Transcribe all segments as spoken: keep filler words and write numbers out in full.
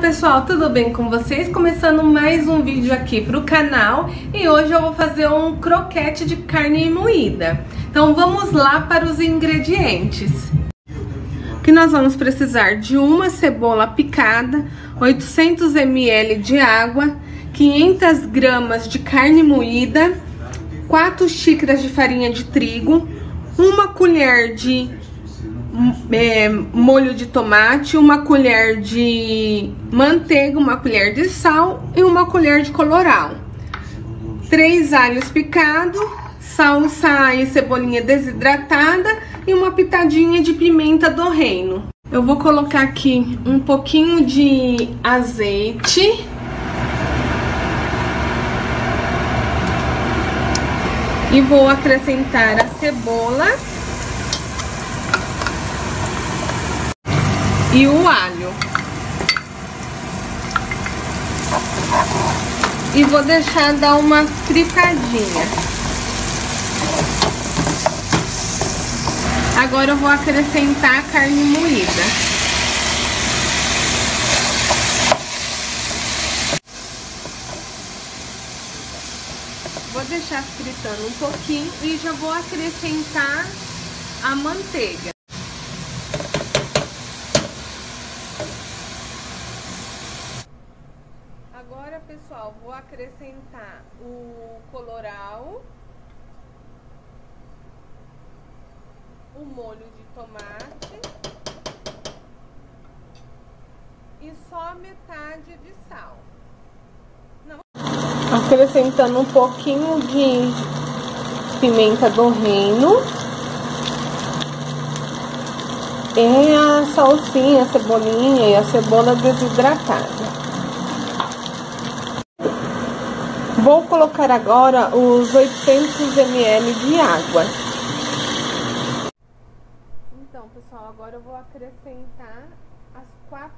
pessoal, tudo bem com vocês? Começando mais um vídeo aqui pro canal e hoje eu vou fazer um croquete de carne moída. Então vamos lá para os ingredientes. Que nós vamos precisar de uma cebola picada, oitocentos mililitros de água, quinhentas gramas de carne moída, quatro xícaras de farinha de trigo, uma colher de É, molho de tomate, uma colher de manteiga, uma colher de sal e uma colher de colorau, três alhos picados, salsa e cebolinha desidratada e uma pitadinha de pimenta do reino. Eu vou colocar aqui um pouquinho de azeite, e vou acrescentar a cebola e o alho, e vou deixar dar uma fritadinha. Agora eu vou acrescentar a carne moída. Vou deixar fritando um pouquinho e já vou acrescentar a manteiga. Agora, pessoal, vou acrescentar o colorau, o molho de tomate e só metade de sal. Não. Acrescentando um pouquinho de pimenta do reino e a salsinha, a cebolinha e a cebola desidratada. Vou colocar agora os oitocentos mililitros de água. Então, pessoal, agora eu vou acrescentar as quatro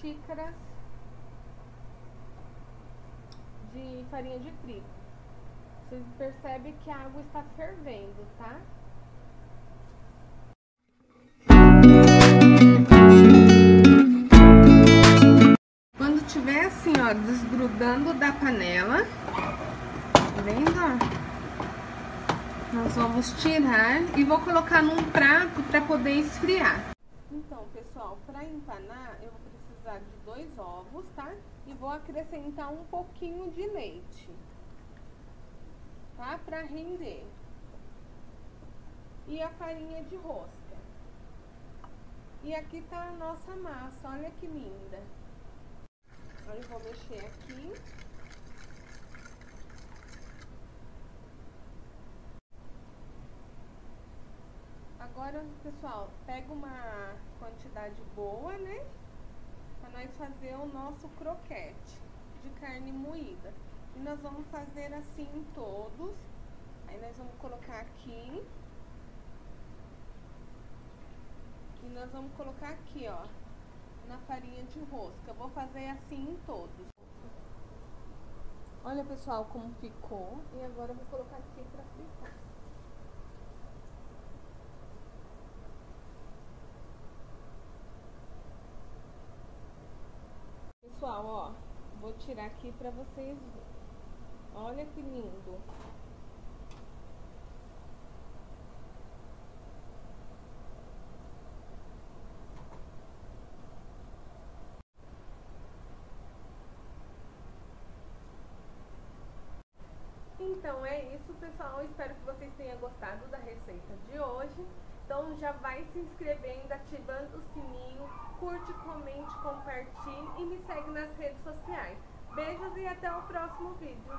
xícaras de farinha de trigo. Vocês percebem que a água está fervendo, tá? Quando tiver assim, ó, desgrudando da panela, tá vendo, ó? Nós vamos tirar e vou colocar num prato para poder esfriar. Então, pessoal, para empanar eu vou precisar de dois ovos, tá? E vou acrescentar um pouquinho de leite, tá? Para render. E a farinha de rosca. E aqui tá a nossa massa, olha que linda. Agora eu vou mexer aqui. Agora, pessoal, pega uma quantidade boa, né? Para nós fazer o nosso croquete de carne moída. E nós vamos fazer assim em todos. Aí nós vamos colocar aqui. E nós vamos colocar aqui, ó, na farinha de rosca. Eu vou fazer assim em todos. Olha, pessoal, como ficou. E agora eu vou colocar aqui para fritar. Pessoal, ó, vou tirar aqui pra vocês verem. Olha que lindo. Então é isso, pessoal. Espero que vocês tenham gostado da receita de hoje. Então já vai se inscrevendo, ativando o sininho, curte, comente, compartilhe e me segue nas redes sociais. Beijos e até o próximo vídeo.